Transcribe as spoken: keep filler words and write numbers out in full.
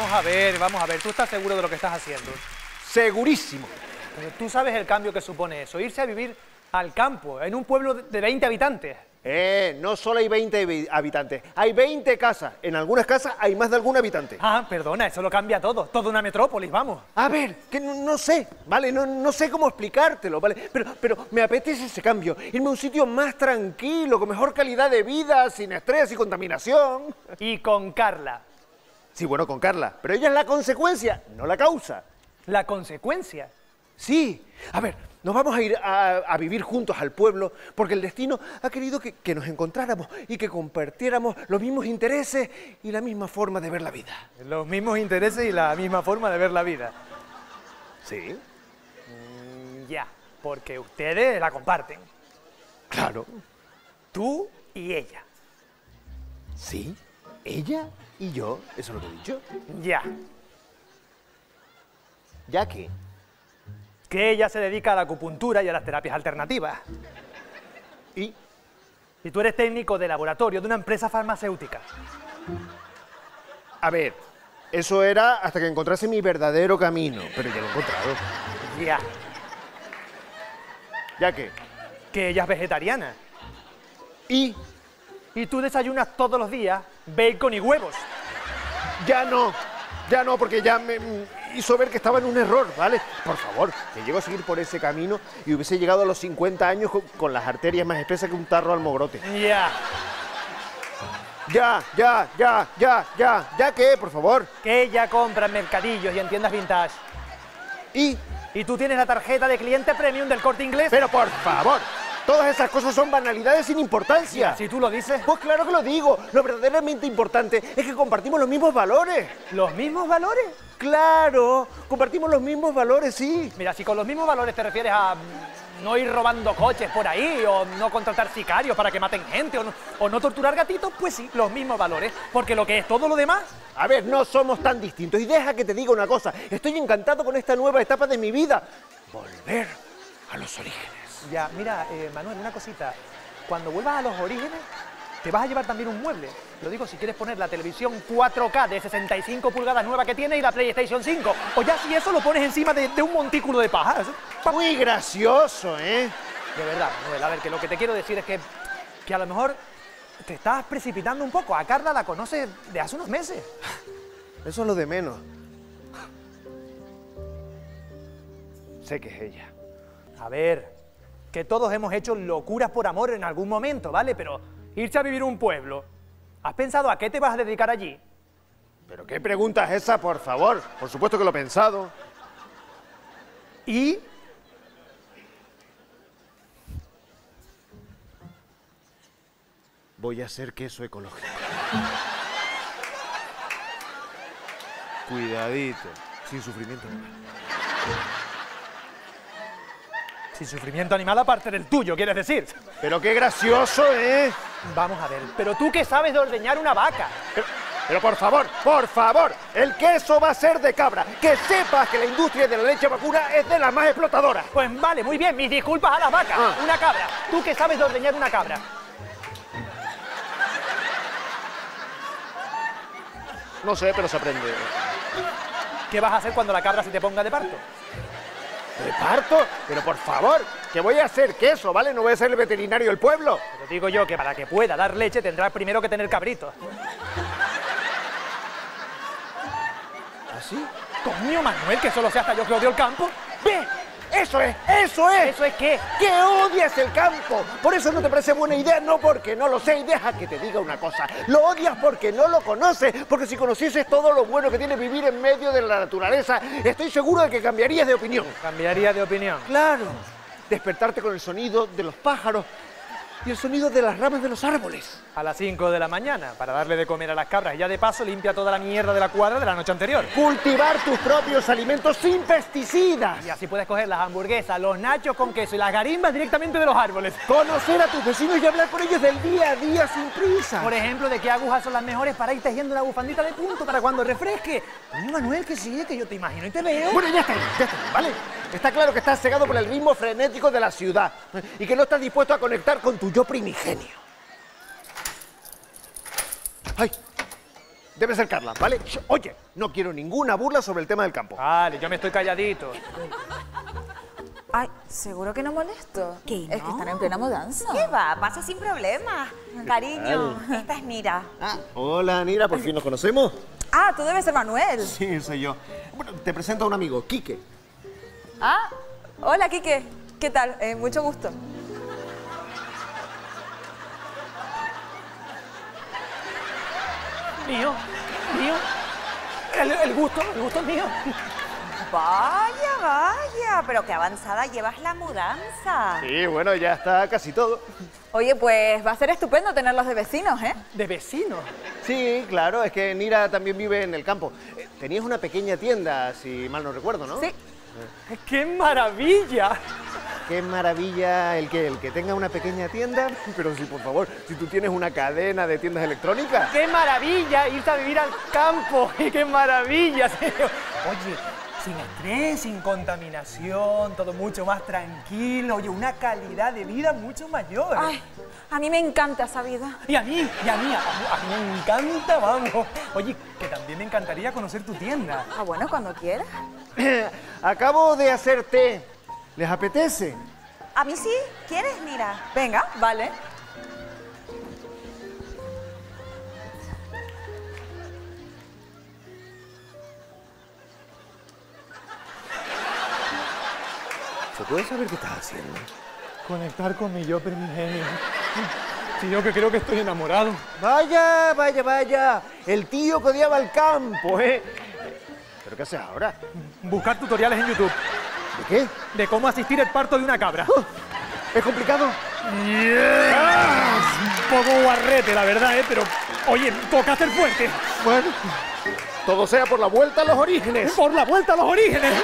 Vamos a ver, vamos a ver, ¿tú estás seguro de lo que estás haciendo? Segurísimo. Tú sabes el cambio que supone eso, irse a vivir al campo, en un pueblo de veinte habitantes. Eh, no solo hay veinte habitantes, hay veinte casas. En algunas casas hay más de algún habitante. Ah, perdona, eso lo cambia todo, toda una metrópolis, vamos. A ver, que no, no sé, ¿vale? No, no sé cómo explicártelo, ¿vale? Pero, pero me apetece ese cambio, irme a un sitio más tranquilo, con mejor calidad de vida, sin estrés y contaminación. Y con Carla. Sí, bueno, con Carla, pero ella es la consecuencia, no la causa. ¿La consecuencia? Sí. A ver, nos vamos a ir a, a vivir juntos al pueblo porque el destino ha querido que, que nos encontráramos y que compartiéramos los mismos intereses y la misma forma de ver la vida. Los mismos intereses y la misma forma de ver la vida. Sí. Mm, ya, porque ustedes la comparten. Claro. Tú y ella. Sí. ¿Ella y yo? ¿Eso es lo que he dicho? Ya. ¿Ya qué? Que ella se dedica a la acupuntura y a las terapias alternativas. ¿Y? Y tú eres técnico de laboratorio de una empresa farmacéutica. A ver, eso era hasta que encontrase mi verdadero camino, pero ya lo he encontrado. Ya. ¿Ya qué? Que ella es vegetariana. ¿Y? Y tú desayunas todos los días bacon y huevos. Ya no, ya no, porque ya me hizo ver que estaba en un error, ¿vale? Por favor, si llego a seguir por ese camino y hubiese llegado a los cincuenta años con, con las arterias más espesas que un tarro almogrote. Ya. Ya, ya, ya, ya, ya. ¿Ya qué, por favor? Que ella compra en mercadillos y en tiendas vintage. ¿Y? Y tú tienes la tarjeta de cliente premium del Corte Inglés. Pero por favor. Todas esas cosas son banalidades sin importancia. Si tú lo dices. Pues claro que lo digo. Lo verdaderamente importante es que compartimos los mismos valores. ¿Los mismos valores? Claro, compartimos los mismos valores, sí. Mira, si con los mismos valores te refieres a no ir robando coches por ahí, o no contratar sicarios para que maten gente, o no, o no torturar gatitos, pues sí, los mismos valores. Porque lo que es todo lo demás... A ver, no somos tan distintos. Y deja que te diga una cosa. Estoy encantado con esta nueva etapa de mi vida. Volver a los orígenes. Ya, mira, eh, Manuel, una cosita. Cuando vuelvas a los orígenes, te vas a llevar también un mueble. Lo digo si quieres poner la televisión cuatro K de sesenta y cinco pulgadas nueva que tiene y la PlayStation cinco. O ya si eso lo pones encima de, de un montículo de paja. Muy gracioso, ¿eh? De verdad, Manuel, a ver, que lo que te quiero decir es que, que a lo mejor te estás precipitando un poco. A Carla la conoces de hace unos meses. Eso es lo de menos. Sé que es ella. A ver... Que todos hemos hecho locuras por amor en algún momento, ¿vale? Pero irse a vivir un pueblo, ¿has pensado a qué te vas a dedicar allí? ¿Pero qué pregunta es esa, por favor? Por supuesto que lo he pensado. ¿Y? Voy a hacer queso ecológico. Cuidadito, sin sufrimiento. Sin sufrimiento animal aparte del tuyo, ¿quieres decir? Pero qué gracioso, ¿eh? Vamos a ver, pero tú que sabes de ordeñar una vaca. Pero, pero por favor, por favor, el queso va a ser de cabra. Que sepas que la industria de la leche vacuna es de las más explotadoras. Pues vale, muy bien, mis disculpas a las vacas. Ah. Una cabra, tú que sabes de ordeñar una cabra. No sé, pero se aprende. ¿Qué vas a hacer cuando la cabra se te ponga de parto? ¿Reparto? Pero por favor, que voy a hacer queso, ¿vale? No voy a ser el veterinario del pueblo. Pero digo yo que para que pueda dar leche tendrá primero que tener cabritos. ¿Así? Coño, Manuel, que solo sé hasta yo que odio el campo. ¡Ve! ¡Eso es! ¡Eso es! ¿Eso es qué? ¡Que odias el campo! Por eso no te parece buena idea, no porque no lo sé. Y deja que te diga una cosa. Lo odias porque no lo conoces. Porque si conocieses todo lo bueno que tiene vivir en medio de la naturaleza, estoy seguro de que cambiarías de opinión. ¿Cambiarías de opinión? Claro. Despertarte con el sonido de los pájaros y el sonido de las ramas de los árboles. A las cinco de la mañana, para darle de comer a las cabras. Y ya de paso limpia toda la mierda de la cuadra de la noche anterior. Cultivar tus propios alimentos sin pesticidas. Y así puedes coger las hamburguesas, los nachos con queso y las garimbas directamente de los árboles. Conocer a tus vecinos y hablar con ellos del día a día sin prisa. Por ejemplo, de qué agujas son las mejores para ir tejiendo una bufandita de punto para cuando refresque. Coño, Manuel, que sigue, que yo te imagino y te veo. Bueno, ya está, ya está, ¿vale? Está claro que estás cegado por el ritmo frenético de la ciudad y que no estás dispuesto a conectar con tu yo primigenio. ¡Ay! Debe ser Carla, ¿vale? Oye, no quiero ninguna burla sobre el tema del campo. Vale, yo me estoy calladito. Ay, ¿seguro que no molesto? ¿Qué no? Es que están en plena mudanza. ¿Qué va? Pasa sin problema. Cariño, esta es Nira. Ah, hola, Nira, por fin nos conocemos. Ah, tú debes ser Manuel. Sí, soy yo. Bueno, te presento a un amigo, Quique. Ah, hola, Quique. ¿Qué tal? Eh, mucho gusto. Mío, mío. El, el gusto, el gusto es mío. Vaya, vaya, pero qué avanzada llevas la mudanza. Sí, bueno, ya está casi todo. Oye, pues va a ser estupendo tenerlos de vecinos, ¿eh? ¿De vecinos? Sí, claro, es que Nira también vive en el campo. Tenías una pequeña tienda, si mal no recuerdo, ¿no? Sí. Eh. ¡Qué maravilla! ¡Qué maravilla el que, el que tenga una pequeña tienda! Pero sí, por favor, si tú tienes una cadena de tiendas electrónicas. ¡Qué maravilla irte a vivir al campo! ¡Qué maravilla! Oye... sin estrés, sin contaminación, todo mucho más tranquilo. Oye, una calidad de vida mucho mayor. Ay, a mí me encanta esa vida. Y a mí, y a mí, a, a mí me encanta, vamos. Oye, que también me encantaría conocer tu tienda. Ah, bueno, cuando quieras. Acabo de hacer té. ¿Les apetece? A mí sí. ¿Quieres? Mira. Venga, vale. ¿Se puede saber qué estás haciendo? Conectar con mi yo primigenio. Si yo que creo que estoy enamorado. Vaya, vaya, vaya. El tío que odiaba el campo, ¿eh? ¿Pero qué haces ahora? Buscar tutoriales en YouTube. ¿De qué? De cómo asistir al parto de una cabra. Uh, ¿Es complicado? Yeah. Es un poco guarrete, la verdad, ¿eh? Pero, oye, toca ser fuerte. Bueno, todo sea por la vuelta a los orígenes. Por la vuelta a los orígenes.